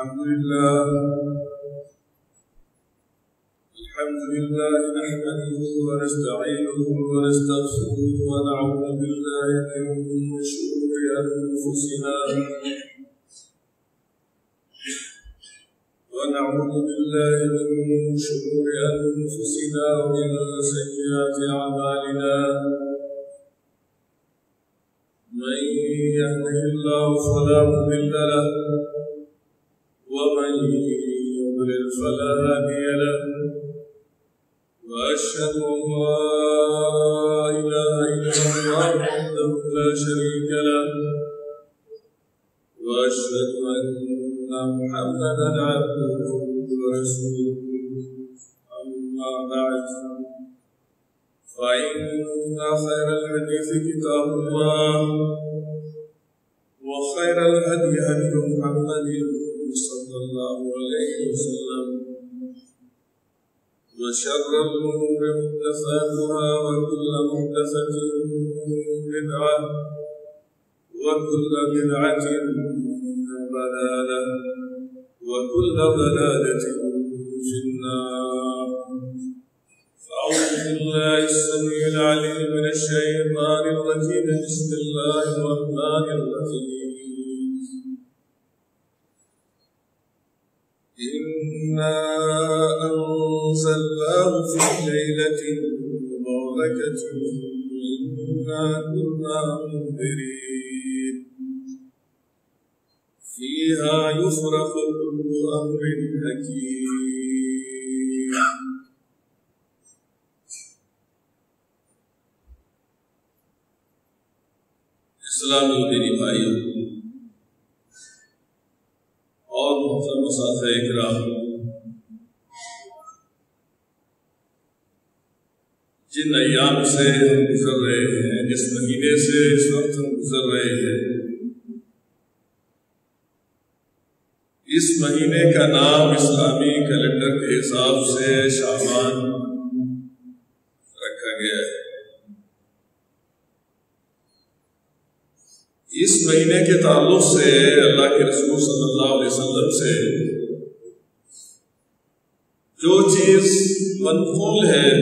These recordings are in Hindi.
الحمد لله نحمده ونستعينه ونستغفره ونعوذ بالله من شرور أنفسنا ومن سيئات أعمالنا من يهده الله فلا مضل له ومن يضلل فلا هادي له وأشهد أن لا إله إلا الله وحده لا شريك له وأشهد أن محمدا عبده ورسوله أما بعد فإن خير الحديث كتاب الله وخير الهدي هدي محمد صلى الله عليه وسلم وشر الأمور محدثاتها وكل محدثة بدعة وكل بدعة ضلالة وكل ضلالة في النار. أعوذ بالله السميع العليم من الشيطان الرجيم. بسم الله الرحمن الرحيم. إنا أنزلناه في ليلة مباركة إنا كنا منذرين فيها يفرق كل أمر حكيم. इस्लामी मेरे भाइयों और मुहतरम मुसाफिर इकराम, जिन अय्याम से हम गुजर रहे हैं, जिस महीने से इस वक्त हम गुजर रहे हैं, इस महीने का नाम इस्लामी कैलेंडर के हिसाब से शाबान रखा गया है। इस महीने के ताल्लुक से अल्लाह के रसूल सल्लल्लाहु अलैहि वसल्लम से जो चीज़ मनक़ूल है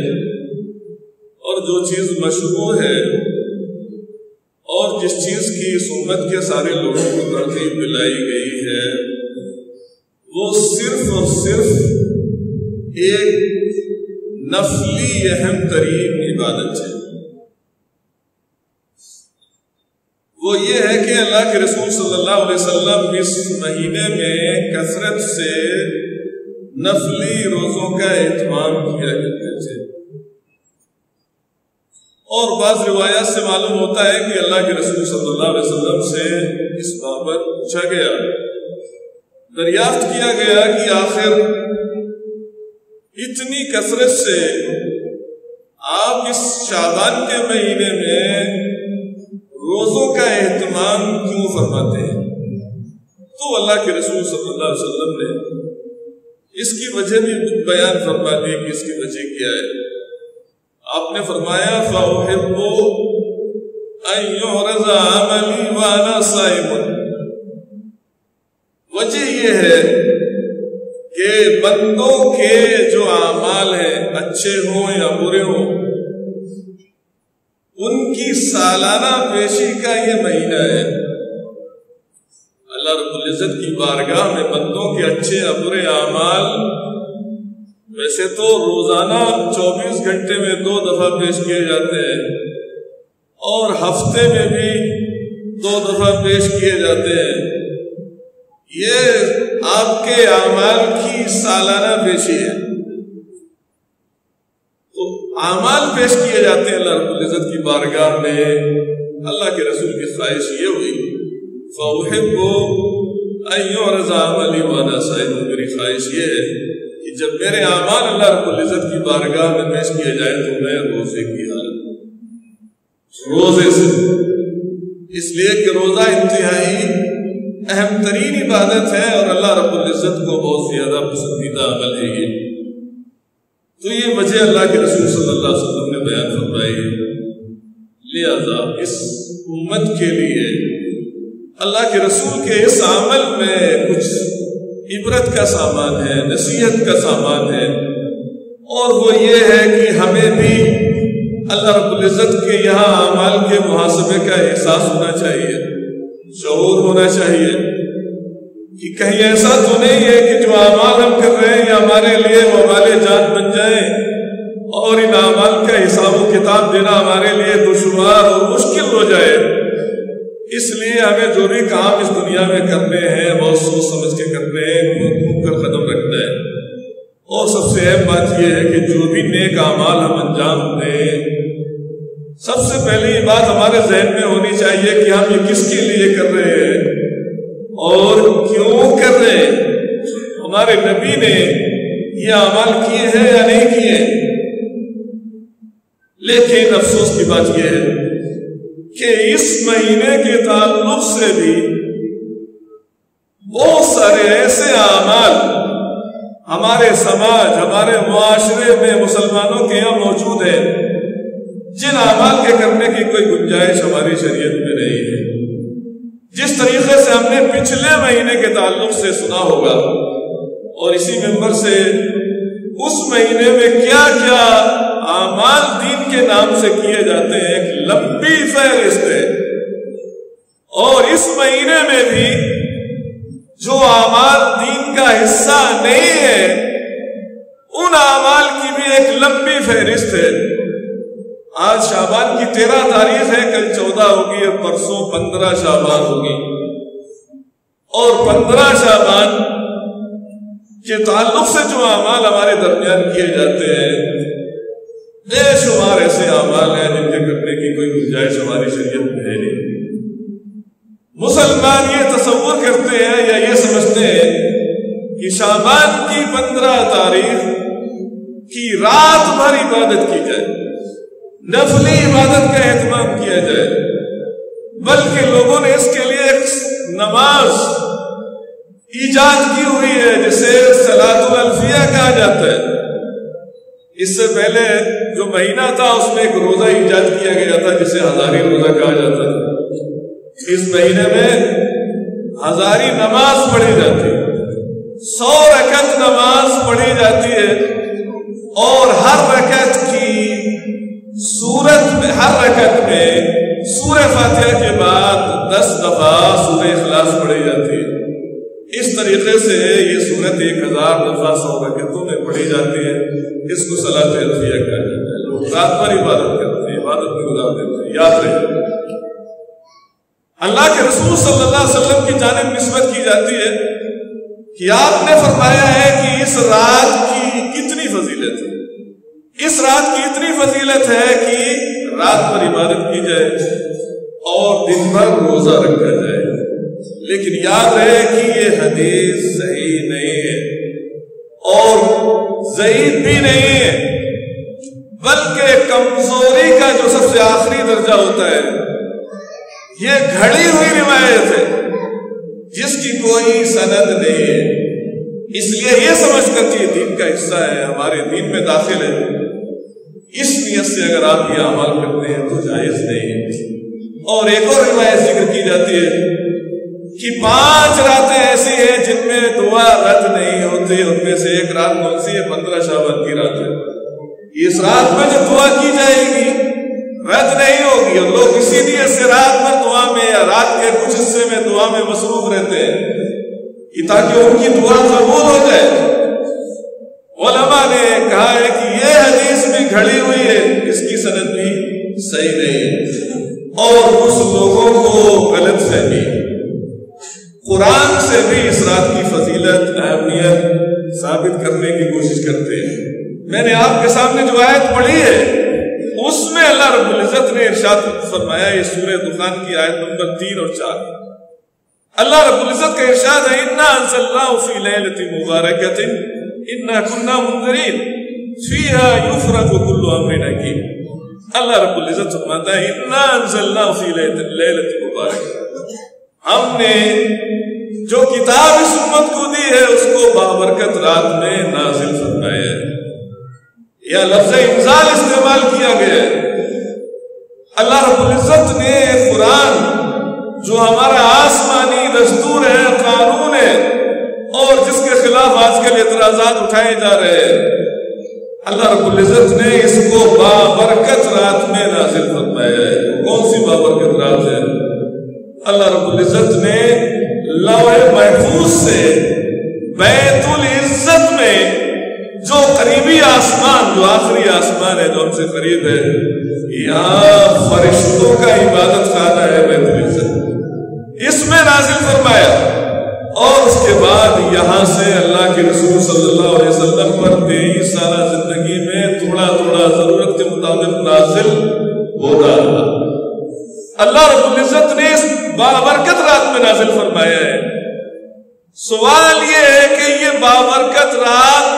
और जो चीज़ मशहूर है और जिस चीज़ की सुन्नत के सारे लोगों को तरतीब दिलाई गई है, वो सिर्फ और सिर्फ एक नफली अहम तरीन इबादत है। वो ये है कि अल्लाह के रसूल सल्लल्लाहु अलैहि वसल्लम इस महीने में कसरत से नफली रोज़ों का एहतमाम किया करते थे और बाज़ रिवायत से मालूम होता है कि अल्लाह के रसूल सल्लल्लाहु अलैहि वसल्लम से इस बाबत पूछा गया, दरियाफ्त किया गया कि आखिर इतनी कसरत से आप इस शाबान के महीने में रोज़ों का एहतमाम क्यों फरमाते हैं? तो अल्लाह के रसूल सल्लल्लाहु अलैहि वसल्लम ने इसकी वजह भी बयान फरमा दी कि इसकी वजह क्या है। आपने फरमाया फ़ाउहिब्बु अन युरज़ा अमली व अना साइम। वजह यह है कि बंदों के जो आमाल हैं, अच्छे हों या बुरे हों, उनकी सालाना पेशी का ये महीना है। अल्लाह रब्बुल इज़्ज़त की बारगाह में बंदों के अच्छे या बुरे आमाल वैसे तो रोजाना 24 घंटे में 2 दफा पेश किए जाते हैं और हफ्ते में भी 2 दफा पेश किए जाते हैं। ये आपके आमाल की सालाना पेशी है। तो आमाल पेश किए जाते हैं अल्लाह रब्बुल इज़्ज़त की बारगाह में। अल्लाह के रसूल की ख्वाहिश ये हुई, फ़ाउहिब्बु अन युरज़ा अमली व अना साइम। मेरी ख्वाहिश ये है कि जब मेरे आमाल अल्लाह रब्बुल इज़्ज़त की बारगाह में पेश किए जाए तो मैं रोज़े की हालत रोज़े से, इसलिए कि रोज़ा इंतहाई अहम तरीन इबादत है और अल्लाह रब्बुल इज़्ज़त को बहुत ज़्यादा पसंदीदा अमल है ये। तो ये वजह अल्लाह के रसूल सल्लल्लाहु अलैहि वसल्लम ने बयान फरमाई है। लिहाजा इस उम्मत के लिए अल्लाह के रसूल के इस अमल में कुछ इबरत का सामान है, नसीहत का सामान है। और वो ये है कि हमें भी अल्लाह रब्बुल इज़्ज़त के यहाँ अमाल के मुहासबे का एहसास होना चाहिए, शऊर होना चाहिए कि कहीं ऐसा तो नहीं है कि जो अमाल हम कर रहे हैं हमारे लिए वो हमारे जान बन जाए और इन अमाल का हिसाब किताब देना हमारे लिए दुश्वार और मुश्किल हो जाए। इसलिए हमें जो भी काम इस दुनिया में करने हैं बहुत सोच समझ के करने हैं, घूम कर कदम रखना है। और सबसे अहम बात यह है कि जो भी नेक अमाल हम अंजाम दें सबसे पहले ये बात हमारे जहन में होनी चाहिए कि हम ये किसके लिए कर रहे हैं और क्यों कर रहे हैं। हमारे नबी ने ये अमल किए हैं या नहीं किए। लेकिन अफसोस की बात यह है कि इस महीने के ताल्लुक से भी बहुत सारे ऐसे अमल हमारे समाज, हमारे मुआशरे में मुसलमानों के यहाँ मौजूद है जिन अमल के करने की कोई गुंजाइश हमारी शरीयत में नहीं है। जिस तरीके से हमने पिछले महीने के ताल्लुक से सुना होगा और इसी मेंबर से उस महीने में क्या क्या आमाल दीन के नाम से किए जाते हैं एक लंबी फहरिस्त है। और इस महीने में भी जो आमाल दीन का हिस्सा नहीं है उन आमाल की भी एक लंबी फहरिस्त है। आज शाबान की 13 तारीख है, कल 14 होगी और परसों 15 शाबान होगी। और 15 शाबान के ताल्लुक से जो अमाल हमारे दरमियान किए जाते हैं बेशुमार ऐसे अमाल हैं जिनके करने की कोई गुंजाइश हमारी शरीयत में है नहीं। मुसलमान ये तसव्वुर करते हैं या ये समझते हैं कि शाबान की 15 तारीख की रात भर इबादत की जाए, नफली इबादत का एहतमाम किया जाए, बल्कि लोगों ने इसके लिए एक नमाज ईजाद की हुई है जिसे सलातुल अल्फिया कहा जाता है। इससे पहले जो महीना था उसमें एक रोजा ईजाद किया गया था जिसे हजारी रोजा कहा जाता था। इस महीने में हजारी नमाज पढ़ी जाती है, 100 रकत नमाज पढ़ी जाती है और हर रकत की सूरत में हर रकत में सूरह फातिहा के बाद 10 दफा सूरह इखलास पढ़ी जाती है। इस तरीके से ये सूरत 1000 दफा 100 रकतों में पढ़ी जाती है। इसको सलात अल्फिया कहा जाता है। लोग रात भर इबादत करते हैं, इबादत में गुजार देते हैं। याद रहे अल्लाह के रसूल सल्लल्लाहु अलैहि वसल्लम की जानिब निस्बत की जाती है कि आपने फरमाया है कि इस रात की कितनी फजीलत है, इस रात की इतनी फजीलत है कि रात पर इबादत की जाए और दिन भर रोजा रखा जाए। लेकिन याद रहे कि ये हदीस सही नहीं है और ज़ईद भी नहीं है, बल्कि कमजोरी का जो सबसे आखिरी दर्जा होता है ये घड़ी हुई रिवायत है जिसकी कोई सनद नहीं है। इसलिए ये समझकर कि दीन का हिस्सा है, हमारे दीन में दाखिल है, इस नियत से अगर आप ये अमल करते हैं तो जायज नहीं है। और एक और रिवायत जिक्र की जाती है कि 5 रातें ऐसी हैं जिनमें दुआ रद्द नहीं होती। उनमें से एक रात कौन सी है? 15 शाबान की रात है। इस रात में जो दुआ की जाएगी रद्द नहीं होगी और लोग इसी नियत से रात भर दुआ में या रात के कुछ हिस्से में दुआ में मसरूफ रहते हैं कि ताकि उनकी दुआ कबूल हो जाए। उलमा ने कहा है कि यह हदीस भी घड़ी हुई है, इसकी सनद भी सही नहीं है और कुछ लोगों को गलत फहमी कुरान से भी इस रात की फजीलत अहमियत साबित करने की कोशिश करते हैं। मैंने आपके सामने जो आयत पढ़ी है उसमें अल्लाह रब्बुल इज़्ज़त ने इरशाद फरमाया, ये सूरह दुखान की आयत नंबर 3 और 4। अल्लाह रब्बुल इज़्ज़त का इरशाद है, इन्ना अंज़लनाहु फी लैलतिन मुबारकतिन इन्ना कुन्ना मुंज़रीन फ़ीहा युफ़रक़ु कुल्लु अम्रिन हकीम। अल्लाह रब्बुल इज़्ज़त फरमाता है, इन्ना अंज़लनाहु फ़ी लैलतिन मुबारक, हमने जो किताब इस उम्मत को दी है उसको बाबरकत रात में नाज़िल फरमाया है। यह लफ्ज़ इंज़ाल इस्तेमाल किया गया है। अल्लाह रब्बुल इज़्ज़त ने कुरान जो हमारा आसमानी दस्तूर है, कानून है और जिसके आजकल एतराजात उठाए जा रहे हैं। अल्लाह रब्बुल इज्जत ने इसको बाबरकत रात में नाज़िल फरमाया है। कौन सी बाबरकत रात है? अल्लाह रब्बुल इज्जत ने लौहे महफूज से बैतुल इज्जत में जो करीबी आसमान, जो आखिरी आसमान है, जो हमसे करीब है, यहाँ फरिश्तों का इबादत खाना है बैतुल इज्जत, इसमें नाज़िल फरमाया। और उसके बाद यहाँ से अल्लाह के रसूल सल्लल्लाहो अलैहि वसल्लम पर 23 साल जिंदगी में थोड़ा थोड़ा जरूरत के मुताबिक नाज़िल होता रहा। अल्लाह रब्बुल इज्जत ने इस बाबरकत रात में नाज़िल फरमाया है। सवाल यह है कि ये बाबरकत रात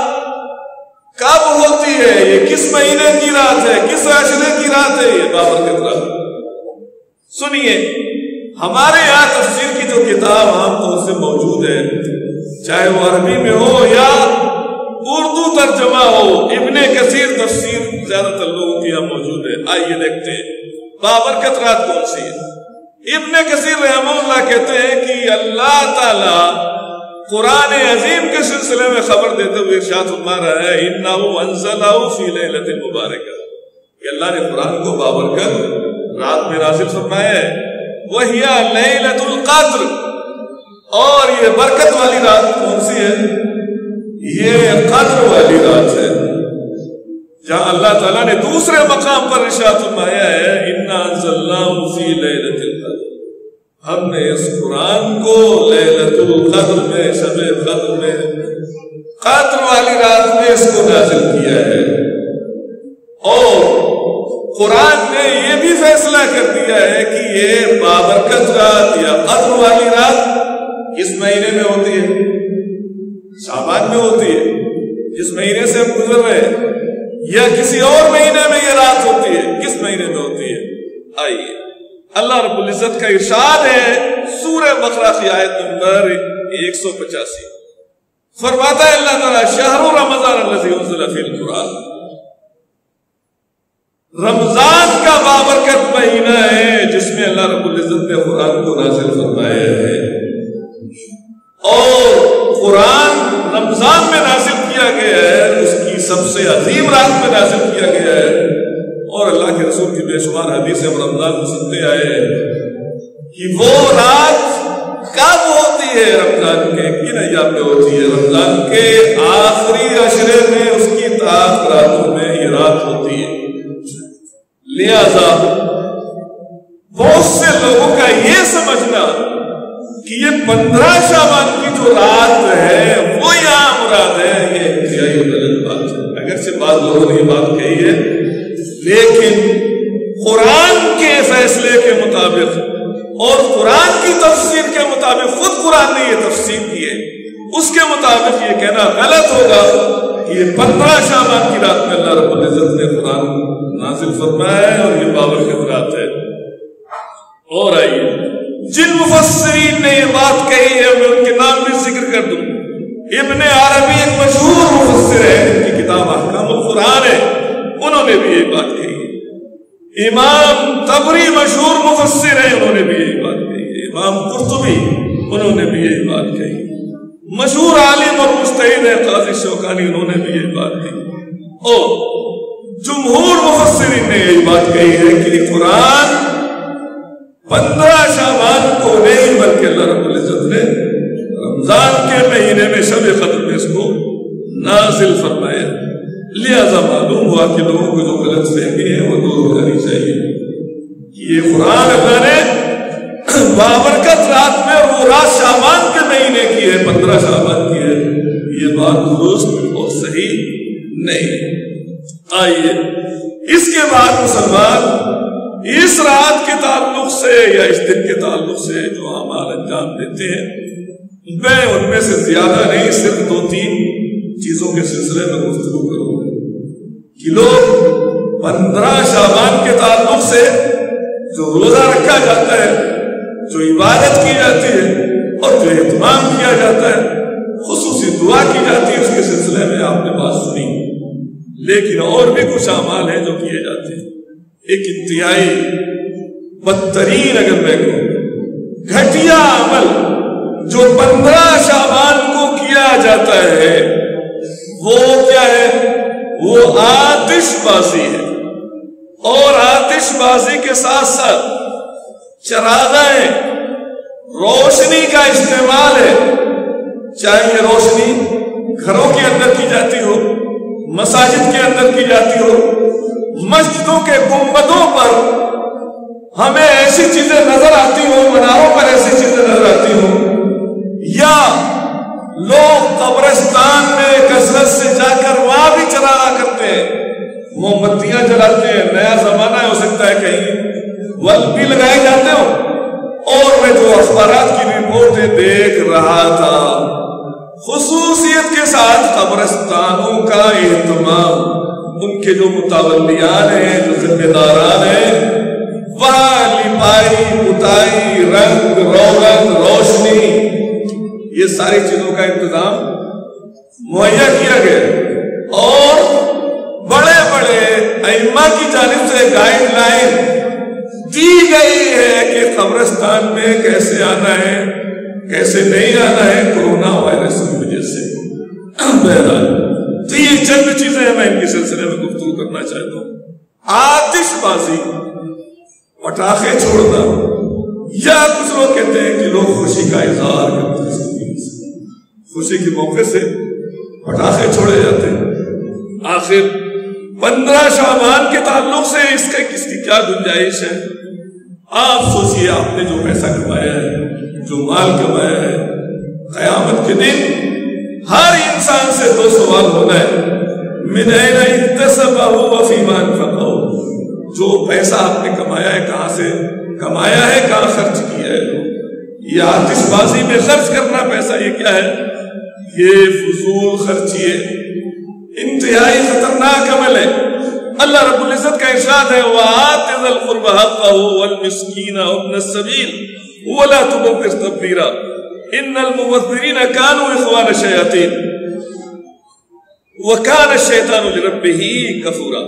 कब होती है? ये किस महीने की रात है? किस आशरे की रात है ये बाबरकत रात? सुनिए, हमारे यहाँ तफसीर की जो किताब आमतौर से मौजूद है, चाहे वो अरबी में हो या उर्दू तर्जमा हो, इब्ने कसीर तफसीर ज्यादातर लोगों की यहाँ मौजूद है। आइए देखते हैं बाबरकत रात कौन सी है। इब्ने कसीर रहमतुल्लाह कहते हैं कि अल्लाह ताला कुरान अजीम के सिलसिले में खबर देते हुए इरशाद फरमा रहा है, इन्नहु अंज़लहु फी लैलतिल मुबारका, कि अल्लाह ने कुरान को बाबरकत रात में नाज़िल फरमाया है। वहिया लैलतुल क़द्र, और ये बरकत वाली रात कौन सी है? ये क़द्र वाली रात है, जहां अल्लाह ताला ने दूसरे मकाम पर इरशाद फरमाया है, इन्ना अंज़लनाहु फी लैलतिल क़द्र, हमने इस कुरान को लैलतुल क़द्र में, शब-ए क़द्र में, क़द्र वाली रात में इसको नाज़िल किया है। और कुरान ने ये भी फैसला कर दिया है कि ये बाबरकत रात या क़द्र वाली रात इस महीने में होती है, शाबान में होती है, जिस महीने से हम गुजर रहे हैं, या किसी और महीने में ये रात होती है, किस महीने में होती है? आइए, अल्लाह रब्बुल इज्जत का इरशाद है सूरह बकरा की आयत नंबर 185, फरमाता है अल्लाह ताला, शहरु रमज़ान अल्लज़ी उनज़िला फ़ीहिल कुरान, रमजान का बाबरकत महीना है जिसमें अल्लाह रब्बुल इज्जत ने कुरान को नाज़िल फरमाया है। और कुरान रमजान में नाज़िल किया गया है, उसकी सबसे अजीम रात में नाज़िल किया गया है। और अल्लाह के रसूल की बेशुमार हदीसें हम रमजान में सुनते आए हैं कि वो रात कब होती है? रमजान के किन अय्याम में होती है? रमजान के आखिरी अशरे में, उसकी ताक रातों में ये रात होती है। लिहाजा बहुत से लोगों का यह समझना कि ये 15 शाबान की जो रात है वो आम रात है, ये इंतहाई गलत बात है। अगरचे बाद लोगों ने ये बात कही है, लेकिन कुरान के फैसले के मुताबिक और कुरान की तफसीर के मुताबिक, खुद कुरान ने ये तफसीर की है, उसके मुताबिक ये कहना गलत होगा कि ये 15 शाबान की रात में अल्लाह रब्बुल इज्जत ने कुरान नाज़िल फरमाया है और ये बाबरकत रात है। और आइए, जिन मुफस्सिरीन ने ये बात कही है मैं उनके नाम भी जिक्र कर दूं। इब्ने अरबी एक मशहूर मुफस्सिर है, उनकी किताब अहकामुल कुरान है, उन्होंने भी ये बात कही। इमाम तबरी मशहूर मुफस्सिर है, उन्होंने भी यही बात कही। इमाम कुर्तुबी, उन्होंने भी यही बात कही। मशहूर आलिम और मुज्तहिद है काज़ी शौकानी, उन्होंने भी यही बात कही। और जुम्हूर मुफस्सिरीन ने यही बात कही है कि कुरान 15 शाबान को नहीं, बल्कि अल्लाह रब्बुल इज्जत ने रमजान के महीने में शब क़द्र में इसको नाज़िल फरमाया। लिहाजा मालूम हुआ कि लोगों को जो गलत फहमी है वो दूर हो जानी चाहिए। ये कुरान अल्लाह ने बाबरकत रात में, और वो रात शाबान के महीने की है, 15 शाबान की है, ये बात दुरुस्त और सही नहीं है। आइए, इसके बाद मुसलमान इस रात के ताल्लुक से या इस दिन के ताल्लुक से जो अमाल अंजाम देते हैं, मैं उनमें से ज्यादा नहीं, सिर्फ 2-3 चीजों के सिलसिले में गुफ्तगू करूंगा कि लोग 15 शाबान के ताल्लुक से जो रोजा रखा जाता है, जो इबादत की जाती है और जो एहतमाम किया जाता है, खुसूसी दुआ की जाती है, उसके सिलसिले में आपने बात सुनी। लेकिन और भी कुछ अमाल हैं जो किए जाते हैं। एक इंतहाई बदतरीन, अगर मैं कहूं घटिया अमल जो 15 शाबान को किया जाता है, वो आतिशबाजी है, और आतिशबाजी के साथ साथ चरागा है, रोशनी का इस्तेमाल है। चाहे ये रोशनी घरों के अंदर की जाती हो, मसाजिद के अंदर की जाती हो, मस्जिदों के गुंबदों पर हमें ऐसी चीजें नजर आती हो, मनारों पर ऐसी चीजें नजर आती हो, या लोग कब्रिस्तान में कसरत से जाकर वहां भी चरागा करते हैं, मोमबत्तियां जलाते हैं। नया जमाना है, हो सकता है कहीं वक्त भी लगाए जाते हो। और मैं जो अखबारात की रिपोर्टें देख रहा था, खुसूसियत के साथ कब्रिस्तानों का एहतमाम, उनके जो मुतावलियान हैं, जो जिम्मेदारान हैं, वहां लिपाई, पुताई, रंग रोगन, रोशनी, ये सारी चीजों का इंतजाम मुहैया किया गया। और बड़े बड़े अइम्मा की जानिब से गाइडलाइन दी गई है कि कब्रिस्तान में कैसे आना है, कैसे नहीं आना है, कोरोना वायरस की वजह से। बहरहाल, तो ये चंद चीजें हैं, मैं इनके सिलसिले में गुफ्तगू करना चाहता हूं। आतिशबाजी, पटाखे छोड़ना, या कुछ लोग कहते हैं कि लोग खुशी का इजहार करते हैं, खुशी के मौके से पटाखे छोड़े जाते हैं। आखिर 15 शाबान के ताल्लुक से इसके किसकी क्या गुंजाइश है? आप सोचिए, आपने जो पैसा कमाया है, जो माल कमाया है, कयामत के दिन हर इंसान से दो सवाल होना है। मिनायना इक्तसबा व फीमान फका, जो पैसा आपने कमाया है कहां से कमाया है, कहां खर्च किया है? ये आतिशबाजी में खर्च करना पैसा, ये क्या है? ये फजूल खर्ची है, इंतहाई खतरनाक अमल है। अल्लाह रब्बुल इज्जत का इरशाद है, वातिज़िल क़ुर्बा हक़्क़हु वल मिस्कीन वब्न सबील वला तुबज़्ज़िर तबज़ीरा इन्नल मुबज़्ज़िरीन कानू इख़्वान शयातीन व कान शैतानु लिरब्बिही कफ़ूरा।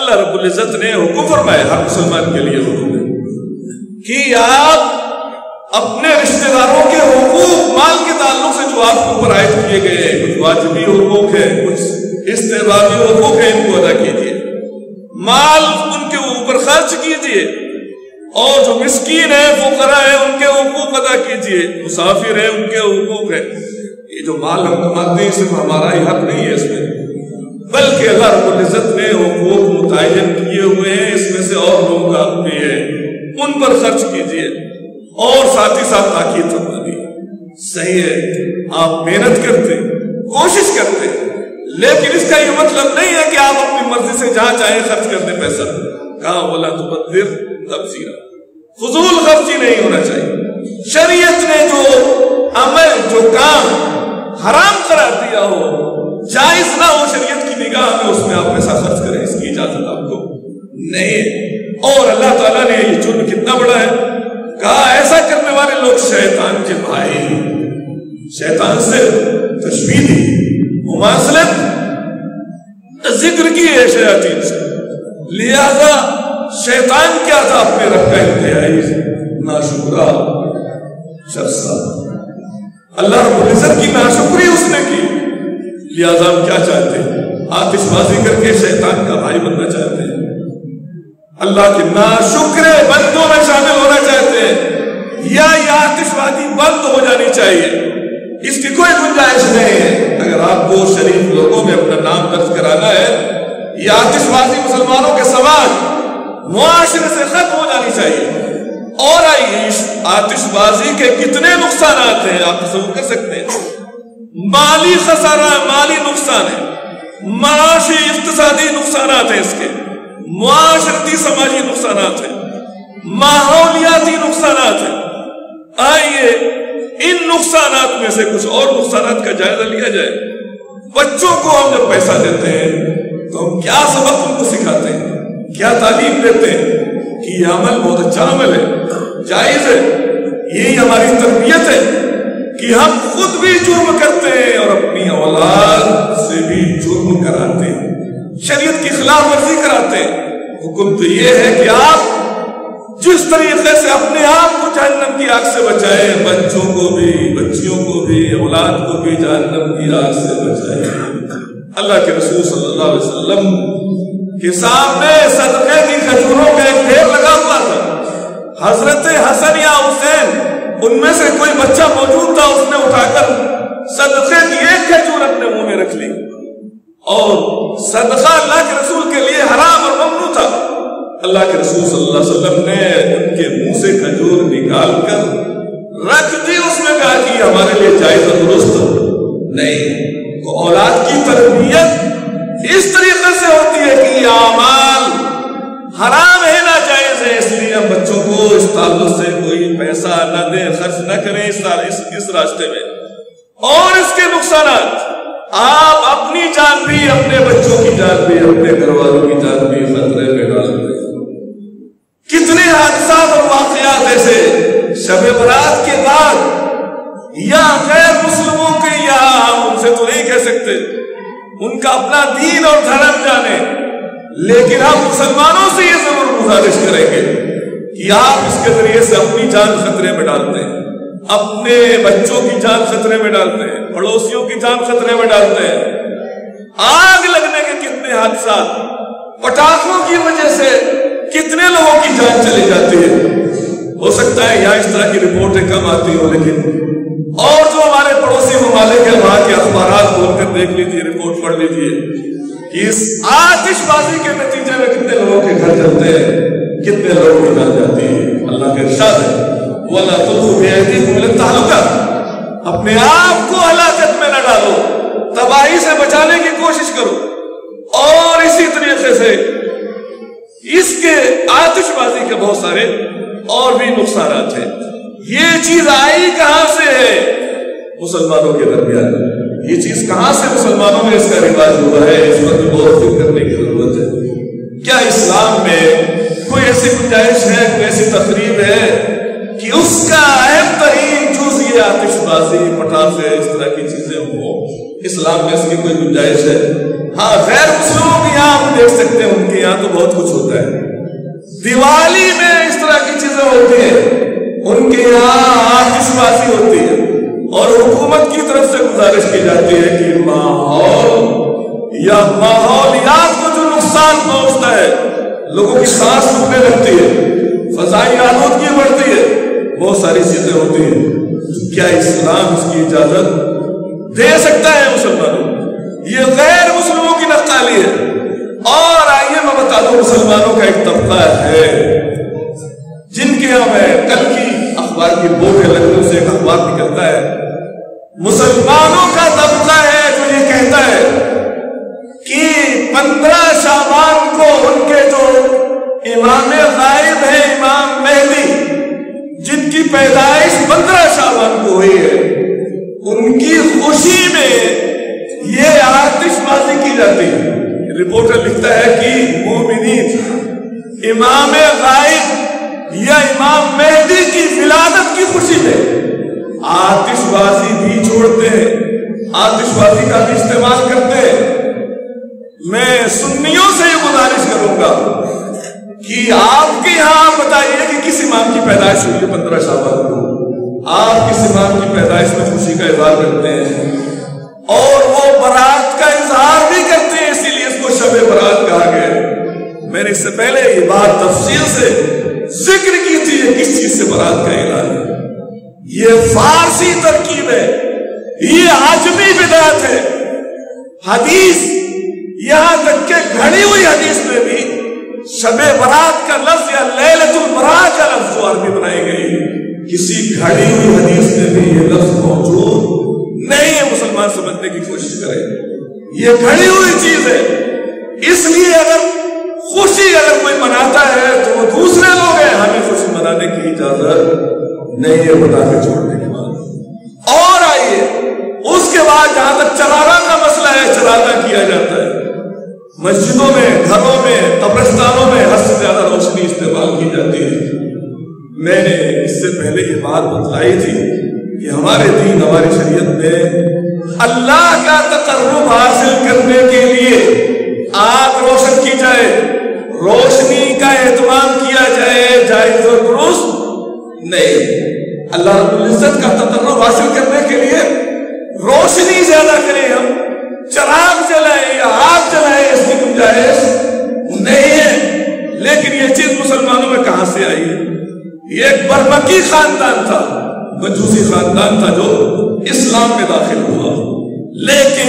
अल्लाह रब्बुल इज्जत ने हुक्म फरमाया, हर मुसलमान के लिए हुक्म है कि आप अपने रिश्तेदारों के हुकूक, माल के ताल्लुक से जो आपके ऊपर आयत किए गए हैं, कुछ वाजिबी हुकूक है, कुछ इस्तेबाबी हुकूक है, इनको अदा कीजिए, माल उनके ऊपर खर्च कीजिए, और जो मिस्कीन है, फुकरा है, उनके हुकूक अदा कीजिए, मुसाफिर है, उनके हुकूक है। ये जो माल हम कमाते हैं, सिर्फ हमारा ही हक नहीं है इसमें, बल्कि अल्लाह रब्बुल इज्जत ने हुकूक मुतायन किए हुए हैं, इसमें से और लोगों का हक भी है, उन पर खर्च कीजिए। और साथ ही साथ ताकीद फरमानी सही है, आप मेहनत करते, कोशिश करते, लेकिन इसका यह मतलब नहीं है कि आप अपनी मर्जी से जहां चाहे खर्च करते पैसा। कहा बोला तो बदर तबजीरा, फजूल खर्ची नहीं होना चाहिए। शरीयत ने जो अमल, जो काम हराम करार दिया हो, जायज ना हो शरीयत की निगाह में, उसमें आप पैसा खर्च करें, इसकी इजाजत आपको नहीं है। और अल्लाह ताला ने ये जुर्म कितना बड़ा है, कहा ऐसा करने वाले लोग शैतान के भाई, शैतान से तशबीह दी, मुमासलत जिक्र की है शैतान से। लिहाजा शैतान क्या था? अपने रब का इंतहाई नाशुक्रा शख्स। अल्लाह रब्बुल इज्जत की नाशुक्री उसने की। लिहाजा हम क्या चाहते हैं? आतिशबाजी करके शैतान का भाई बनना चाहते हैं, अल्लाह के नाशुक्रे बंदों में शामिल होना चाहते हैं, या ये आतिशबाजी बंद हो जानी चाहिए, इसकी कोई गुंजाइश नहीं है। अगर आपको शरीफ लोगों में अपना नाम दर्ज कराना है, यह आतिशबाजी मुसलमानों के समाज, मुआशरे से खत्म हो जानी चाहिए। और इस आतिशबाजी के कितने नुकसान हैं आप तस्वीर कर सकते हैं। माली खसारा, माली नुकसान है, माशी इक्तिसादी नुकसान हैं इसके, मुआशरती समाजी नुकसान हैं, माहौलियाती नुकसान हैं। आइए इन नुकसानात में से कुछ और नुकसानात का जायजा लिया जाए। बच्चों को हम जब पैसा देते हैं तो हम क्या सबक उनको सिखाते हैं, क्या तालीम देते हैं कि यह अमल बहुत अच्छा अमल है, जायज है। यही हमारी तरबियत है कि हम खुद भी जुर्म करते हैं और अपनी औलाद से भी जुर्म कराते हैं, शरीयत की खिलाफ वर्जी कराते हैं। हुक्म तो यह है कि आप जिस तरीके से अपने आप को जहन्नम की आग से बचाए, बच्चों को भी, बच्चियों को भी, औलाद को भी जहन्नम की आग से बचाए। अल्लाह के रसूल सल्लल्लाहु अलैहि वसल्लम के सामने सदके की खजूरों का एक ढेर लगा हुआ था। हजरत हसन या हुसैन उनमें से कोई बच्चा मौजूद था, उसने उठाकर सदके की एक खजूर अपने मुंह में रख ली। और सदका अल्लाह के रसूल के लिए हराम और ममनू था। अल्लाह के रसूल सल्लल्लाहु अलैहि वसल्लम ने उनके मुंह से खजूर निकालकर रख दी, उसमें कहा कि हमारे लिए जायज और दुरुस्त नहीं। औलाद की तरबियत इस तरीके से होती है कि आमाल हराम है, ना जायज है, इसलिए हम बच्चों को इस ताल्लुक से कोई पैसा न दे, खर्च न करें इस रास्ते में। और इसके नुकसान आप अपनी जान भी, अपने बच्चों की जान भी, अपने घर वालों की जान भी खतरे में डाल रहे। कितने हादसा और वाकयात ऐसे शब बरात के बाद या गैर मुस्लिमों के, या उनसे तो नहीं कह सकते, उनका अपना दीन और धर्म जाने, लेकिन हम मुसलमानों से यह जरूर गुजारिश करेंगे कि आप इसके जरिए से अपनी जान खतरे में डालते हैं, अपने बच्चों की जान खतरे में डालते हैं, पड़ोसियों की जान खतरे में डालते हैं। आग लगने के कितने हादसा, पटाखों की वजह से कितने लोगों की जान चली जाती है। हो सकता है यहाँ इस तरह की रिपोर्टें कम आती हो, लेकिन और जो हमारे पड़ोसी ममालिक हैं वहां के अखबार खोलकर देख लीजिए, रिपोर्ट पढ़ लीजिए कि इस आतिशबाजी के नतीजे में कितने लोगों के घर जलते हैं, कितने लोगों की जान जाती है। अल्लाह का इरशाद है वला तुलू बिअयदीकुम इला तहलुका, अपने आप को हलाकत में न डालो, तबाही से बचाने की कोशिश करो। और इसी तरीके से इसके आतिशबाजी के बहुत सारे और भी नुकसान हैं। ये चीज आई कहां से है? मुसलमानों के दरमियान ये चीज कहां से मुसलमानों में इसका रिवाज हुआ है, इस पर बहुत फिक्र करने की जरूरत है। क्या इस्लाम में कोई ऐसी गुंजाइश है, कोई ऐसी तकरीब है कि उसका अहम तरीन जुज ये आतिशबाजी, पटाखे, इस तरह की चीजें हो? इस्लाम में इसकी कोई गुंजाइश है? हाँ, गैर मुस्लिमों के यहाँ हम देख सकते हैं, उनके यहाँ तो बहुत कुछ होता है। दिवाली में इस तरह की चीजें होती है, उनके यहाँ आतिशबाजी होती है। और हुकूमत की तरफ से गुजारिश की जाती है कि माहौल या माहौलियात को जो नुकसान पहुंचता है, लोगों की सांस रुकने लगती है, फजाई आलूदगी बढ़ती है, बहुत सारी चीजें होती हैं। क्या इस्लाम इसकी इजाजत दे सकता है मुसलमानों को? ये गैर मुसलमानों की नक्काली है। और आइए मैं बता दूं, मुसलमानों का एक तबका है जिनके यहाँ मैं कल की अखबार की बोर्ड के लखनऊ से एक अखबार निकलता है, मुसलमानों का तबका है जो ये कहता है कि 15 शाबान को उनके जो इमाम गायब है, इमाम मेहदी, जिनकी पैदाइश 15 शाबान को हुई है, उनकी खुशी में ये आतिशबाजी की जाती है। रिपोर्टर लिखता है कि मोमिनीन इमाम गायब या इमाम मेहदी की विलादत की खुशी में आतिशबाजी भी छोड़ते हैं, आतिशबाजी का भी इस्तेमाल करते हैं। मैं सुन्नियों से ये गुजारिश करूंगा कि आपके यहाँ आप बताइए कि किस इमाम की पैदाइश हुई है 15 शाबान को, आप किस इमाम की पैदाइश में खुशी का इजहार करते हैं? और वो बरात का इजहार भी करते हैं, इसीलिए इसको शब बरात कहा गया है। मैंने इससे पहले ये बात तफसील से जिक्र की थी, किस चीज से बरात का ऐलान है। ये फारसी तरकीब है, ये आजमी बिदात है। हदीस, यहां तक के घड़ी हुई हदीस में भी शब बरात का लफ्ज या लैलतुल बरात का लफ्ज अरबी बनाई गई, किसी घड़ी हुई हदीस में भी ये लफ्ज मौजूद नहीं है। मुसलमान समझने की कोशिश करें, ये घड़ी हुई चीज है। इसलिए अगर खुशी अगर कोई मनाता है तो वो दूसरे लोग हैं, हमें खुशी मनाने की इजाजत नहीं है, बताते छोड़ने के बाद। और आइए उसके बाद जहां तक चराना का मसला है, चराना किया जाता है मस्जिदों में, घरों में, कब्रिस्तानों में, हद से ज्यादा रोशनी इस्तेमाल की जाती है। मैंने इससे पहले ये बात बतलाई थी कि हमारे दीन, हमारी शरीयत में अल्लाह का तकर्रुब हासिल करने के लिए आग रोशन की जाए, रोशनी का एहतमाम किया जाए, जायज और दुरुस्त नहीं। अल्लाह रब्बुल इज्जत का तकर्रुब हासिल करने के लिए रोशनी ज्यादा करें, हम चराग जलाएं, गुंजाइश नहीं है। लेकिन ये चीज मुसलमानों में कहां से आई है? ये एक बर्मकी खानदान था, मजूसी खानदान था जो इस्लाम में दाखिल हुआ। लेकिन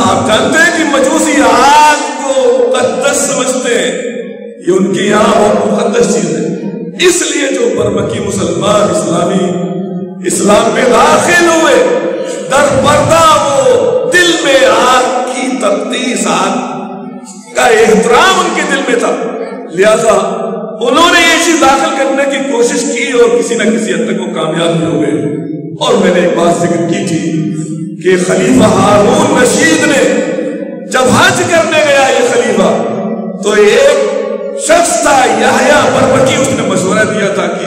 आप जानते हैं कि मजूसी आग को मुकद्दस समझते हैं, ये उनके यहाँ और मुकद्दस चीज है। इसलिए जो बर्मकी मुसलमान इस्लाम में दाखिल हुए, दरपर्दा वो दिल में आग की तफ्तीश, आग का एहतराम उनके दिल में था, लिहाजा उन्होंने ये चीज दाखिल करने की कोशिश की और किसी न किसी हद तक वो कामयाब भी हो गए। और मैंने एक बात जिक्र की थी कि खलीफा हारून रशीद ने जब हज करने गया ये खलीफा, तो एक शख्स था याहया बर्बकी, उसने मशवरा दिया था कि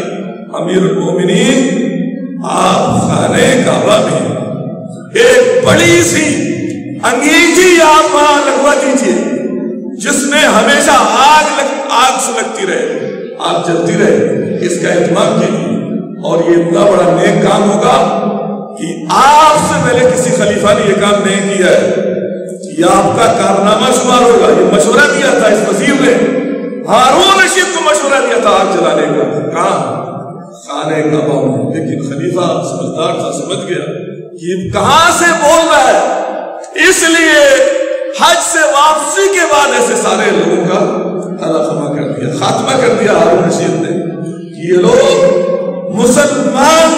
अमीरुल मोमिनीन आप खाने काबा में एक बड़ी सी अंगीठी आप वहां लगवा दीजिए जिसमें हमेशा आग सुलगती रहे, आग जलती रहे, इसका इत्माम कीजिए। और ये इतना बड़ा नेक काम होगा कि आपसे पहले किसी खलीफा ने यह काम नहीं किया है, यह आपका कारनामा शुमार होगा। ये मशवरा दिया था इस वजीर ने, हारून रशीद को मशवरा दिया था आग जलाने का काम खाने का बाबू। लेकिन खलीफा समझदार था, समझ गया कि कहां से बोल रहा है, इसलिए हज से वापसी के बाद ऐसे सारे लोगों का खात्मा कर दिया हारून रशीद ने कि ये लोग मुसलमान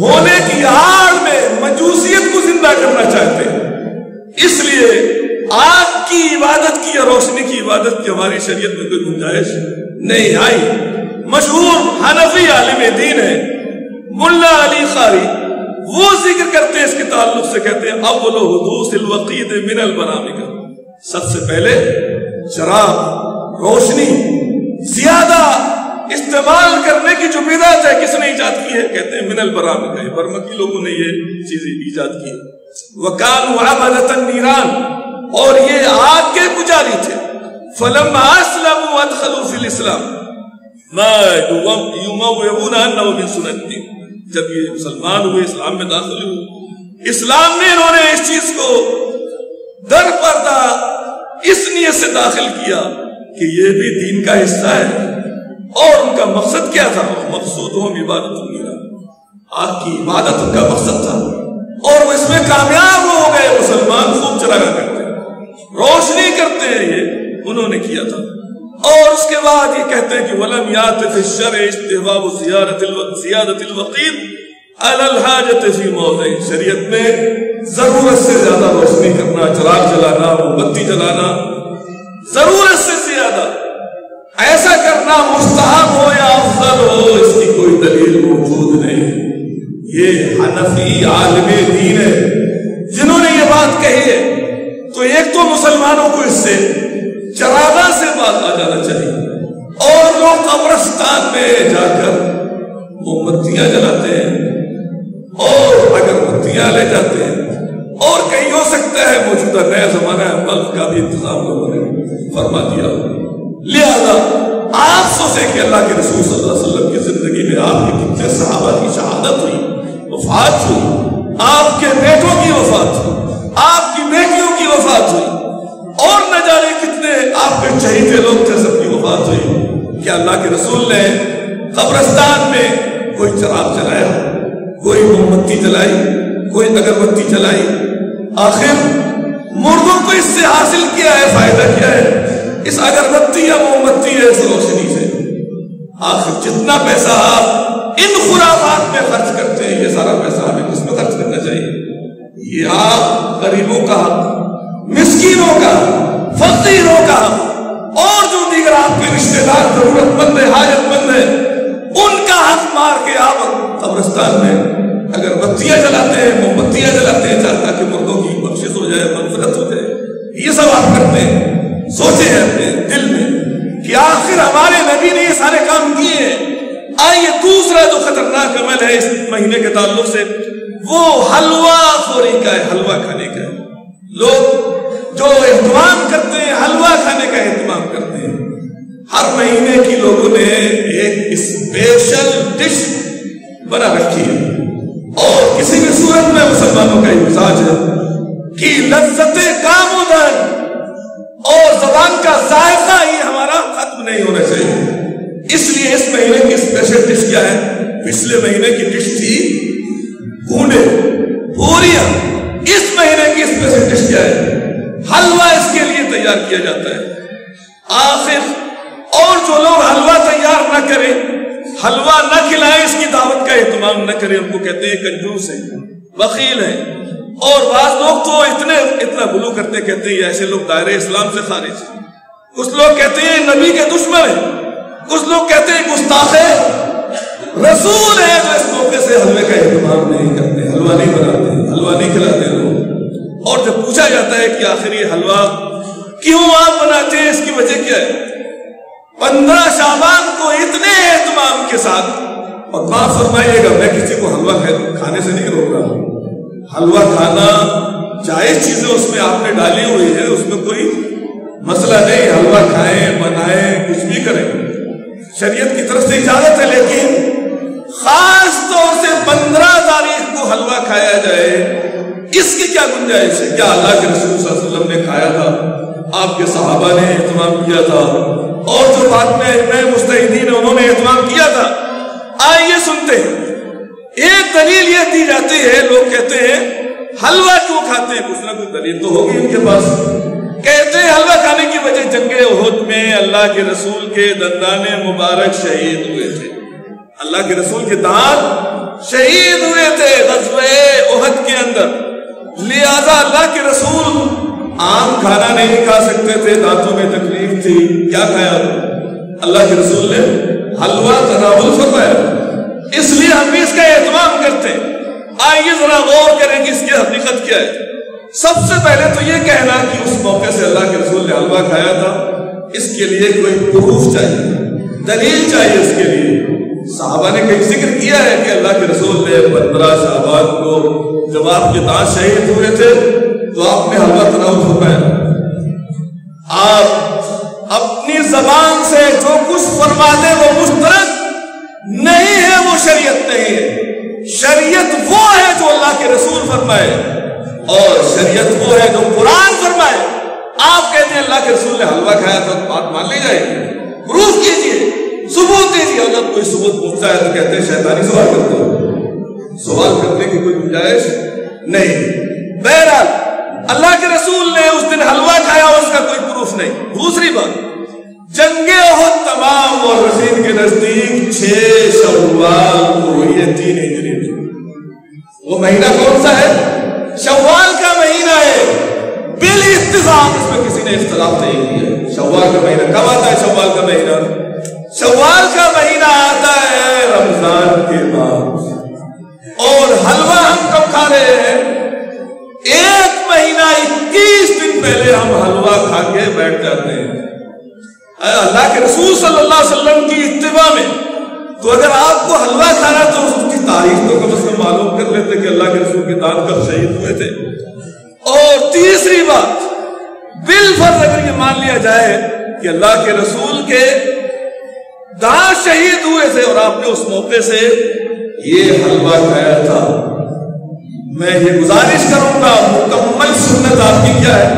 होने की आड़ में मजूसियत को जिंदा करना चाहते हैं। इसलिए आग की इबादत की या रोशनी की इबादत की हमारी शरीयत में कोई गुंजाइश नहीं आई। मशहूर हनफी आलिम दीन है मुल्ला अली खारी, वो जिक्र करते हैं इसके ताल्लुक से, कहते हैं अव्वल हुदूसिल वक़ीद मिनल बरामिक, सबसे पहले शराब रोशनी ज्यादा इस्तेमाल करने की जो बिदअत है किसने ईजाद की है? कहते हैं मिनल बरामिक, बर्मकी लोगों ने ये चीज ईजाद की। वकालू अबदतन नीरान, और ये आग के पुजारी थे। फलम्मा अस्लमू अदखलू फिल इस्लाम, जब ये मुसलमान हुए इस्लाम में दाखिल हुए, इस्लाम में इन्होंने इस चीज को दर पर्दा इस नियत से दाखिल किया कि ये भी दीन का हिस्सा है। और उनका मकसद क्या था? मकसूद हो इबादत, आग की इबादत उनका मकसद था और वो इसमें कामयाब हो गए। मुसलमान खूब चरागा करते हैं, रोशनी करते हैं, ये उन्होंने किया था। और उसके बाद ये कहते हैं कि वलम यात फी शर इस्तिहबाब ज़ियादतिल वक़ीद अलल हाजत फी मौज़िह, शरीयत में जरूरत से ज्यादा रोशनी करना, चिराग जलाना, मोमबत्ती जलाना, जरूरत से ज्यादा ऐसा करना मुस्तहब हो या अफजल हो, इसकी कोई दलील मौजूद नहीं। ये हनफी आलिम दीन है जिन्होंने ये बात कही है। तो एक तो मुसलमानों को इससे चरागा से बात आ जाना चाहिए। और लोग कब्रिस्तान में जाकर मोमबत्तियां जलाते हैं और अगरबत्तियां ले जाते हैं, और कहीं हो सकता है मौजूदा नया जमाना है बल्ब का भी इंतजाम लोगों ने फरमा दिया। लिहाजा आप सोचे कि अल्लाह के रसूल सल्लल्लाहु अलैहि वसल्लम की जिंदगी में आपके कितने सहाबा की शहादत हुई, वफात हुई, आपके बेटों की वफात हुई, आपकी बेटियों की वफात हुई, और न जाने कितने आपके शहीद लोग थे, सबकी वफात हुई। क्या अल्लाह के रसूल ने कब्रिस्तान में कोई चिराग जलाया, कोई मोमबत्ती जलाई, कोई अगरबत्ती जलाई? आखिर मुर्दों को इससे हासिल किया है, फायदा क्या है इस अगरबत्ती या मोमबत्ती है इस रोशनी से? आखिर जितना पैसा आप इन खुराफात में खर्च करते हैं, ये सारा पैसा हमें किसमें खर्च करना चाहिए? ये आप गरीबों का, मिस्कीनों का, फकीरों का, और जो दीगर आपके रिश्तेदार जरूरतमंद है, हाजतमंद है, उनका हक मार के आप कब्रिस्तान में अगरबत्तियां जलाते हैं, मोमबत्तियां जलाते हैं, ताकि मुर्दों की बख्शिश हो जाए, मग़फ़िरत हो जाए। ये सब आप करते हैं। सोचे हैं अपने दिल में कि आखिर हमारे नबी ने ये सारे काम किए। आइए दूसरा जो खतरनाक अमल है इस महीने के ताल्लुक से, वो हलवा खोरी का है, हलवा खाने का है। लोग जो एहतमाम करते हैं, हलवा खाने का एहतमाम करते हैं। हर महीने की लोगों ने एक स्पेशल डिश बना रखी है, और किसी भी सूरत में मुसलमानों का ये मिजाज है कि लज्जत कामोदान और जबान का जायका ही हमारा खत्म नहीं होना चाहिए। इसलिए इस महीने की स्पेशल डिश क्या है? पिछले महीने की डिश थी भूने पूरियां, इस महीने की स्पेशल डिश क्या है? हलवा। इसके लिए तैयार किया जाता है आखिर, और जो लोग हलवा तैयार ना करें, हलवा ना खिलाएं, इसकी दावत का एहतमाम ना करें, उनको कहते हैं कंजूस है, बखील है। और बाज लोग तो इतना गुलू करते, कहते हैं ऐसे लोग दायरे इस्लाम से खारिज। कुछ लोग कहते हैं नबी के दुश्मन है, कुछ लोग कहते हैं गुस्ताख रसूल है। तो इस मौके से हलवे का एहतमाम नहीं करते, हलवा नहीं बनाते, हलवा नहीं खिलाते लोग। और जब पूछा जाता है कि आखिर ये हलवा क्यों आप बनाते हैं, इसकी वजह क्या है? 15 शाबान को इतने एहतमाम के साथ, और माफ फरमाइएगा मैं किसी को हलवा खाने से नहीं रोक रहा हूं, हलवा खाना जायज चीजें उसमें आपने डाली हुई है, उसमें कोई मसला नहीं, हलवा खाएं, बनाएं, कुछ भी करें, शरीयत की तरफ से इजाजत है। लेकिन खास तौर से 15 तारीख को हलवा खाया जाए, इसकी क्या गुंजाइश है? क्या अल्लाह के रसूल सल्लल्लाहु अलैहि वसल्लम ने खाया था, आपके सहाबा ने एहतमाम किया था, और जो बाद में इमाम मुस्तहिदीन उन्होंने एहतमाम किया था? आइए सुनते हैं। एक दलील ये दी जाती है, लोग कहते हैं हलवा क्यों खाते हैं, कुछ ना कुछ दलील तो होगी इनके पास। कहते हैं हलवा खाने की वजह जंगे उहुद में अल्लाह के रसूल के दंदाने मुबारक शहीद हुए थे, अल्लाह के रसूल के दांत शहीद हुए थे ग़ज़वे उहुद के अंदर, लिहाजा अल्लाह के रसूल आम खाना नहीं खा सकते थे, दांतों में तकलीफ थी। क्या खाया? अल्लाह के रसूल ने हलवा तनावुल फरमाया, इसलिए हम इसका एहतमाम करते हैं। आइए जरा गौर करें कि इसकी हकीकत क्या है। सबसे पहले तो यह कहना कि उस मौके से अल्लाह के रसूल ने हलवा खाया था, इसके लिए कोई प्रूफ चाहिए, दलील चाहिए। इसके लिए साहबा ने कहीं जिक्र किया है कि अल्लाह के रसूल ने 15 शाबान को जब आपके दांत शहीद हुए थे तो आपने हलवा तनावुल फरमाया। आप अपनी जबान से जो कुछ फरमाते वो मुश्तरक नहीं है, वो शरीयत नहीं है। शरीयत वो है जो अल्लाह के रसूल फरमाए, और शरीयत वो है जो कुरान फरमाए। आप कहते हैं अल्लाह के रसूल ने हलवा खाया था, तो बात मान ली जाएगी, प्रूफ कीजिए, सबूत दीजिए। अगर कोई सबूत पूछता है तो कहते हैं शैतानी सवाल करते हो, सवाल करने की कोई गुंजाइश नहीं। बहरहाल अल्लाह के रसूल ने उस दिन हलवा खाया और उसका कोई प्रूफ नहीं। दूसरी बात, जंगे उहुद तमाम और रशीद के नजदीक 6 शव्वाल को हुई है, 3 हिजरी में। वो महीना कौन सा है? शव्वाल का महीना है, बिल इत्तिफाक, इसमें किसी ने इख्तिलाफ नहीं किया। शव्वाल का महीना कब आता है? शव्वाल का महीना, शव्वाल का महीना आता है रमजान के बाद। और हलवा हम कब खा रहे हैं? 1 महीना 21 दिन पहले हम हलवा खा के बैठ जाते हैं अल्लाह के रसूल सल्लल्लाहु अलैहि वसल्लम की इत्तिबा में। तो अगर आपको हलवा खाना तो उसकी तारीख तो कम से कम मालूम कर लेते कि अल्लाह के रसूल के दांत कब शहीद हुए थे। और तीसरी बात, बिल फर्ज अगर ये मान लिया जाए कि अल्लाह के रसूल के दांत शहीद हुए थे और आपने उस मौके से ये हलवा खाया था, मैं ये गुजारिश करूंगा, मुकम्मल सुन्नत आपकी क्या है?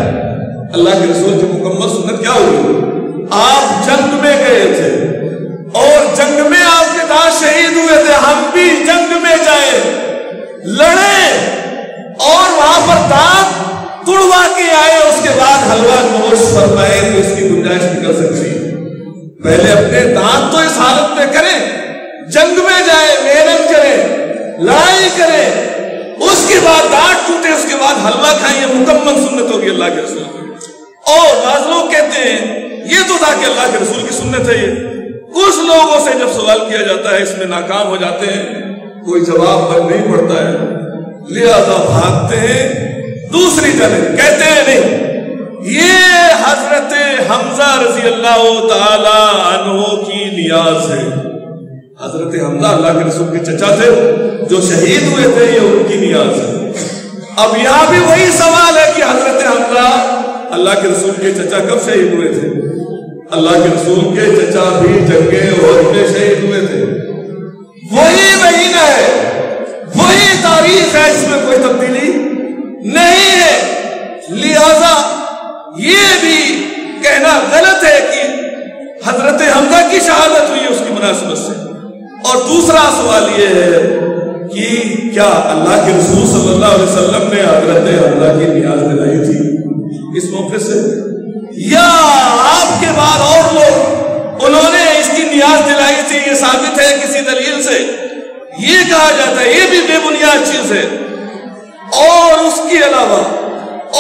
अल्लाह के रसूल की मुकम्मल सुन्नत क्या हुई? आप जंग में गए थे और जंग में आपके दांत शहीद हुए थे। हम भी जंग में जाए, लड़े और वहां पर दांत तुड़वा के आए, उसके बाद हलवा नोश फरमाए, तो इसकी गुंजाइश निकल सकती है। पहले अपने दांत तो इस हालत में करें, जंग में जाए, मेहनत करें, लड़ाई करें, उसके बाद दांत टूटे, उसके बाद हलवा खाइए, मुकम्मल सुन्नत होगी अल्लाह के रसूल। और बाज लोग कहते हैं ये तो था कि अल्लाह के रसूल की सुन्नत है। ये कुछ लोगों से जब सवाल किया जाता है इसमें नाकाम हो जाते हैं, कोई जवाब पर नहीं पड़ता है, लिहाजा भागते हैं दूसरी तरफ। कहते हैं नहीं, ये हजरत हमजा रजी अल्लाह ताला अन्हो की नियाज है। हजरत हमजा अल्लाह के रसूल के चचा थे जो शहीद हुए थे, ये उनकी नियाज है। अब यहां भी वही सवाल है कि हजरत हमजा अल्लाह के रसूल के चचा कब शहीद हुए थे? अल्लाह के रसूल के चचा भी जंगे उहुद में शहीद हुए थे। वही महीना है, वही तारीख है, इसमें कोई तब्दीली नहीं है। लिहाजा ये भी कहना गलत है कि हजरत हमजा की शहादत हुई उसकी मुनासिबत से। और दूसरा सवाल यह है कि क्या अल्लाह के रसूल सल्लल्लाहु अलैहि वसल्लम ने हजरत हमजा की नियाज दिलाई थी इस मौके से, या आपके बाद और लोग उन्होंने इसकी नियाज दिलाई थी? ये साबित है किसी दलील से? ये कहा जाता है ये भी बेबुनियाद चीज है। और उसके अलावा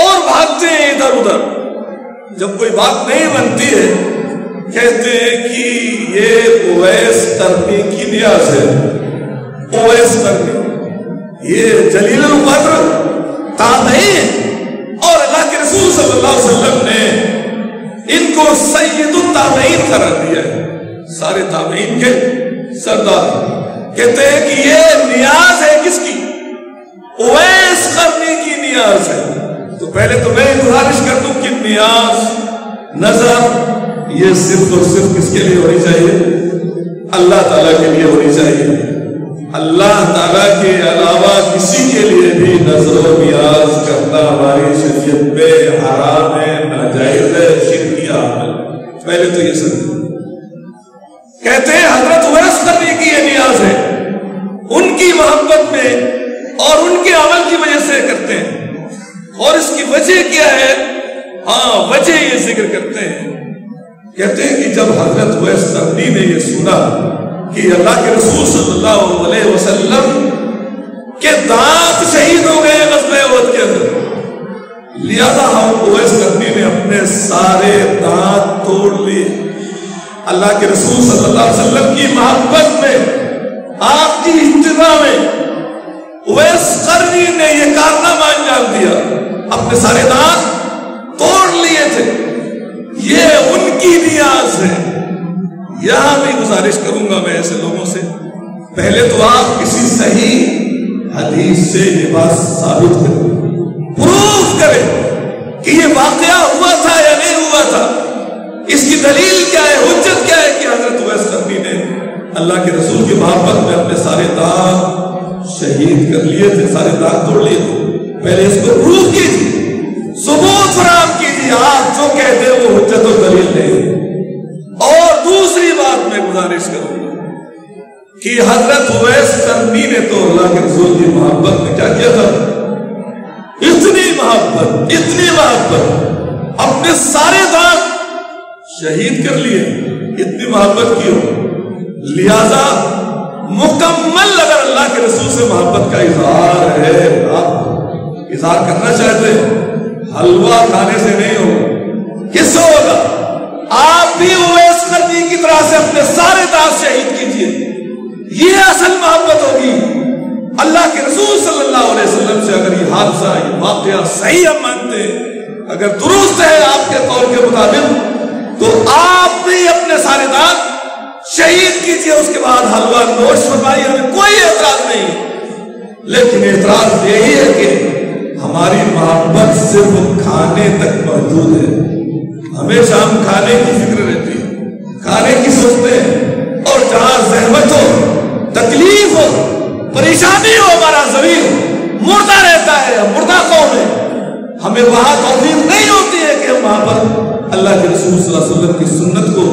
और भागते हैं इधर उधर, जब कोई बात नहीं बनती है कहते हैं कि ये ओवैस करने की नियाज है। ओवैस करने ये जलील उम्र था नहीं और अल्लाह के रसूल सल्लल्लाहु अलैहि वसल्लम ने इनको सैयदुत ताबईन करार दिया है, सारे ताबईन के सरदार। कहते हैं कि ये नियाज है किसकी? ओवैस करने की नियाज है। तो पहले तो मैं गुजारिश कर दूं कि नियाज नजर ये सिर्फ और सिर्फ किसके लिए होनी चाहिए? अल्लाह ताला के लिए होनी चाहिए। अल्लाह ताला के अलावा किसी के लिए भी नजर और नियाज करना हमारी शरीयत में हराम है, नाजायज है, शिर्किया है। पहले तो ये समझो। कहते हैं हजरत ओवैस करने की ये नियाज है, उनकी मोहब्बत में और उनके अमल की वजह से करते हैं। और इसकी वजह क्या है? हाँ, वजह ये जिक्र करते हैं। कहते हैं कि जब हजरत ओवैस करनी ने ये सुना कि अल्लाह के रसूल सल्लल्लाहु अलैहि वसल्लम के दांत शहीद हो गए ग़ज़वे उहद के अंदर, लिहाजा हम ओवैस करनी ने अपने सारे दांत तोड़ लिए। अल्लाह के रसूल सल्लल्लाहु अलैहि वसल्लम की मोहब्बत में, आपकी इत्तिबा में ओवैस करनी ने यह कारनामा अंजाम दिया, अपने सारे दांत तोड़ लिए थे। ये उनकी नियाज है। यहां भी गुजारिश करूंगा मैं ऐसे लोगों से, पहले तो आप किसी सही हदीस से ये बात साबित करें, प्रूफ करें कि यह वाकया हुआ था या नहीं हुआ था। इसकी दलील क्या है, हुज्जत क्या है कि हजरत ओवैस करनी ने अल्लाह के रसूल की मोहब्बत में अपने सारे दांत शहीद कर लिए थे, सारे दांत तोड़ लिए थे। पहले इसको प्रूफ कीजिए, सबूत फराम कीजिए। आप जो कहते हैं वो हुज्जत और दलील नहीं है। और दूसरी बात मैं गुजारिश करूंगा कि हजरत ओवैस करनी ने तो अल्लाह के रसूल की मोहब्बत में क्या किया था? इतनी मोहब्बत, इतनी मोहब्बत, अपने सारे दांत शहीद कर लिए। इतनी मोहब्बत की हो, लिहाजा मुकम्मल अगर अल्लाह के रसूल से मोहब्बत का इजहार है, आप इजहार करना चाहते हो, हलवा खाने से नहीं होगा, किससे होगा? आप भी ओवैस करनी की तरह से अपने सारे दांत शहीद कीजिए। ये असल मोहब्बत होगी। अल्लाह के रसूल सल्लल्लाहु अलैहि वसल्लम से अगर ये हादसा, ये वाकया सही हम मानते हैं, अगर दुरुस्त है आपके कौल के मुताबिक, तो आप भी अपने सारे दांत शहीद कीजिए। उसके बाद हलवा नोश फरमाइए, हमें कोई एतराज नहीं। लेकिन एतराज यही है कि हमारी मोहब्बत सिर्फ खाने तक महदूद है। हमेशा हम खाने की फिक्र रहती है, खाने की सोचते हैं। और जहां जहमत हो, तकलीफ हो, परेशानी हो, हमारा जमीन मुर्दा रहता है, मुर्दा कौन है? हमें वहां तौफीक नहीं होती है कि हम वहां पर अल्लाह के रसूल सल्लल्लाहु अलैहि वसल्लम की सुन्नत को,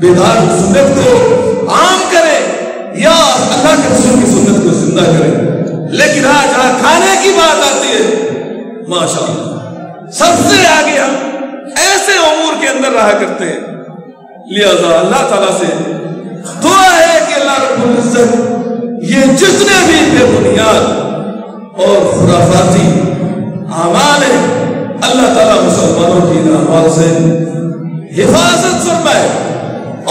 बेदार सुन्नत को आम करें या अल्लाह के रसूल की सुन्नत को जिंदा करें। लेकिन हाँ, जहां खाने की बात आती है, माशाअल्लाह सबसे आगे हम ऐसे उमूर के अंदर रहा करते हैं। लिहाजा अल्लाह ताला से दुआ है कि अल्लाह रब्बुल इज्जत ये जितने भी बेबुनियाद और खुराफाती आमाल है, अल्लाह ताला मुसलमानों की इन आमाल से हिफाजत फरमाए।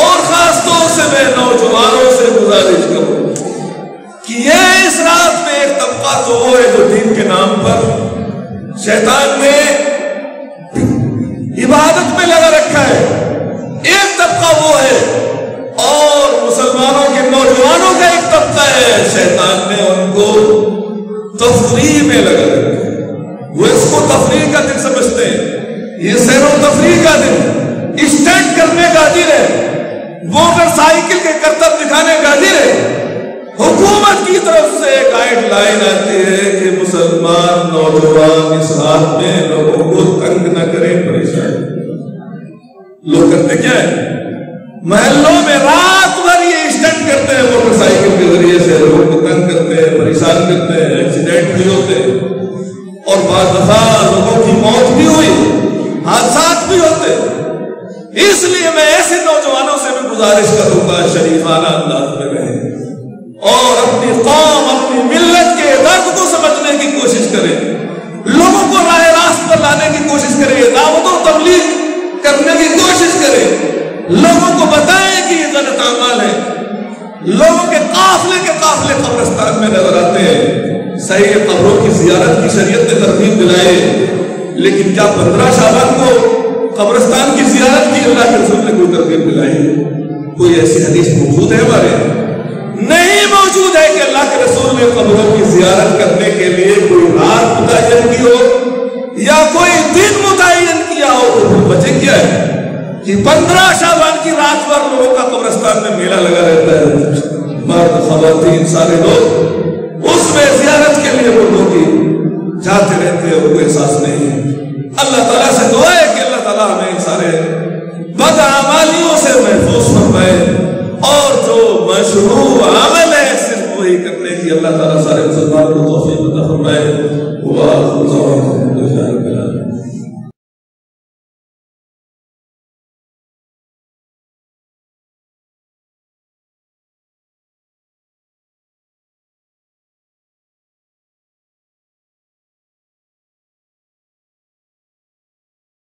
और खास तौर से मैं नौजवानों से गुजारिश करूं कि ये इस रात में एक तबका तो वो है जो दीन के नाम पर शैतान ने इबादत में लगा रखा है, एक तबका वो है। और मुसलमानों के नौजवानों का एक तबका है, शैतान ने उनको तफरीह में लगा रखा है। वो इसको तफरीह का दिन समझते हैं, ये सैरो तफरीह का दिन, स्टंट करने का दिन है, मोटरसाइकिल के करतब दिखाने का दिन है। हुकूमत की तरफ से गाइडलाइन आती है कि मुसलमान नौजवान इस रात में लोगों को तंग न करें, परेशान लोग करते क्या है, महलों में रात भर ये स्टंट करते हैं मोटरसाइकिल के जरिए से, लोगों को तंग करते हैं, परेशान करते हैं, एक्सीडेंट भी होते हैं और बाद लोगों की मौत भी हुई, हादसात भी होते। इसलिए मैं ऐसे नौजवानों से भी गुजारिश करूंगा शरीफाना अंदाज में रहें और अपनी कौम अपनी मिल्लत के दर्द को समझने की कोशिश करें, लोगों को राह रास्त पर लाने की कोशिश करें, दावत और तबलीग करने की कोशिश करें, लोगों को बताएं कि ये गलत अमाल है। लोगों के काफिले कब्रिस्तान में नजर आते हैं, सही कब्रों की जियारत की शरीयत ने तरतीब दिलाई, लेकिन क्या 15 शाबान को कब्रिस्तान की जियारत की अल्लाह के रसूल ने कोई तरतीब दिलाई? कोई ऐसी हदीस मौजूद है हमारे? नहीं मौजूद है कि अल्लाह के रसूल ने कब्रों की जियारत करने के लिए कोई रात मुतय्यन की हो या कोई दिन मुतय्यन किया हो। तो बचे क्या है कि 15 शाबान की रात भर लोगों का कब्रिस्तान में मेला लगा रहता है, मर्द खवातीन सारे लोग उसमें जियारत के लिए लोगों की जाते रहते हैं, उनको एहसास नहीं है। अल्लाह ताला से दुआ है कि अल्लाह ताला हमें सारे बदआमालियों से महफूज फरमाए और जो मशरूअ अमल है सिर्फ वही करने की अल्लाह ताला सारे मुसलमानों को तौफीक अता फरमाए।